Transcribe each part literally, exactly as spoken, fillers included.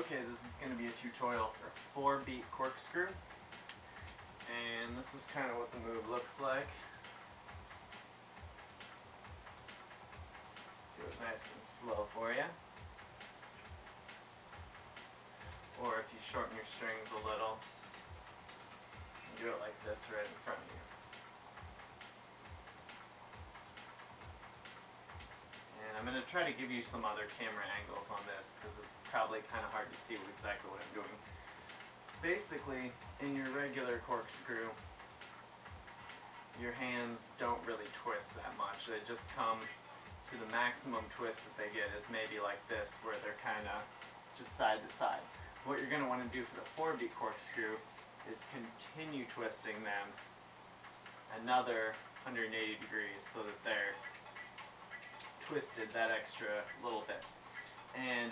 Okay, this is going to be a tutorial for a four beat corkscrew, and this is kind of what the move looks like. Do it nice and slow for you, or if you shorten your strings a little, do it like this right in front of you. And I'm going to try to give you some other camera angles on this because it's probably kind of hard to see exactly what I'm doing. Basically, in your regular corkscrew, your hands don't really twist that much. They just come to the maximum twist that they get is maybe like this, where they're kind of just side to side. What you're going to want to do for the four beat corkscrew is continue twisting them another one hundred eighty degrees so that they're twisted that extra little bit. And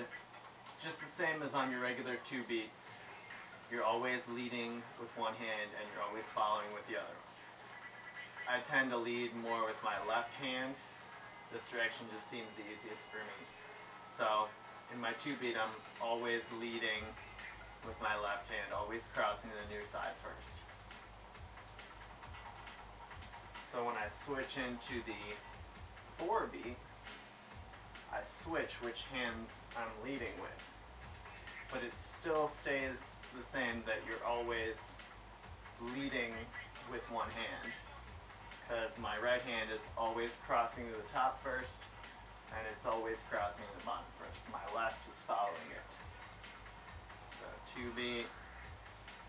just the same as on your regular two beat, you're always leading with one hand and you're always following with the other. I tend to lead more with my left hand. This direction just seems the easiest for me. So in my two beat, I'm always leading with my left hand, always crossing to the new side first. So when I switch into the four beat, I switch which hands I'm leading with, but it still stays the same that you're always leading with one hand, because my right hand is always crossing to the top first, and it's always crossing to the bottom first. My left is following it. So two beat,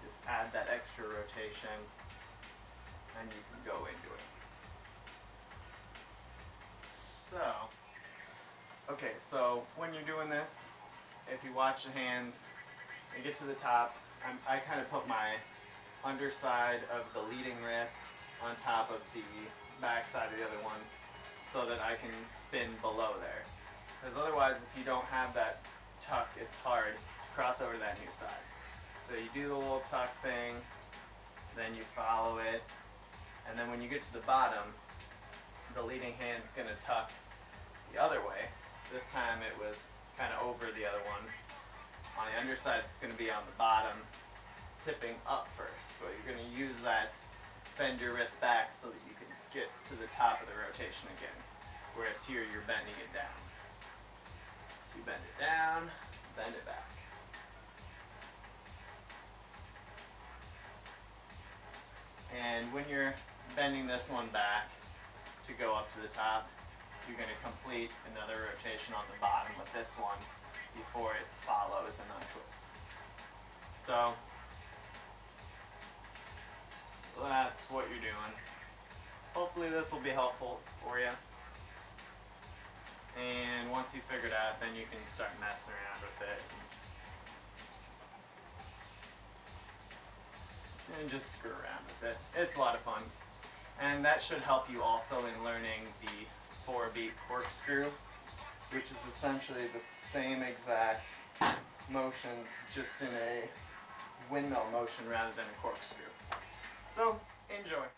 just add that extra rotation, and you can go into it. So, okay, so when you're doing this, if you watch the hands and get to the top, I'm, I kind of put my underside of the leading wrist on top of the back side of the other one so that I can spin below there. Because otherwise, if you don't have that tuck, it's hard to cross over to that new side. So you do the little tuck thing, then you follow it, and then when you get to the bottom, the leading hand's going to tuck the other way. This time it was kind of over the other one. On the underside, it's going to be on the bottom, tipping up first. So you're going to use that, bend your wrist back so that you can get to the top of the rotation again. Whereas here, you're bending it down. So you bend it down, bend it back. And when you're bending this one back to go up to the top, you're going to complete another rotation on the bottom with this one before it follows and untwists. So that's what you're doing. Hopefully this will be helpful for you. And once you figure it out, then you can start messing around with it. And just screw around with it. It's a lot of fun. And that should help you also in learning the four beat corkscrew, which is essentially the same exact motions, just in a windmill motion rather than a corkscrew. So, enjoy.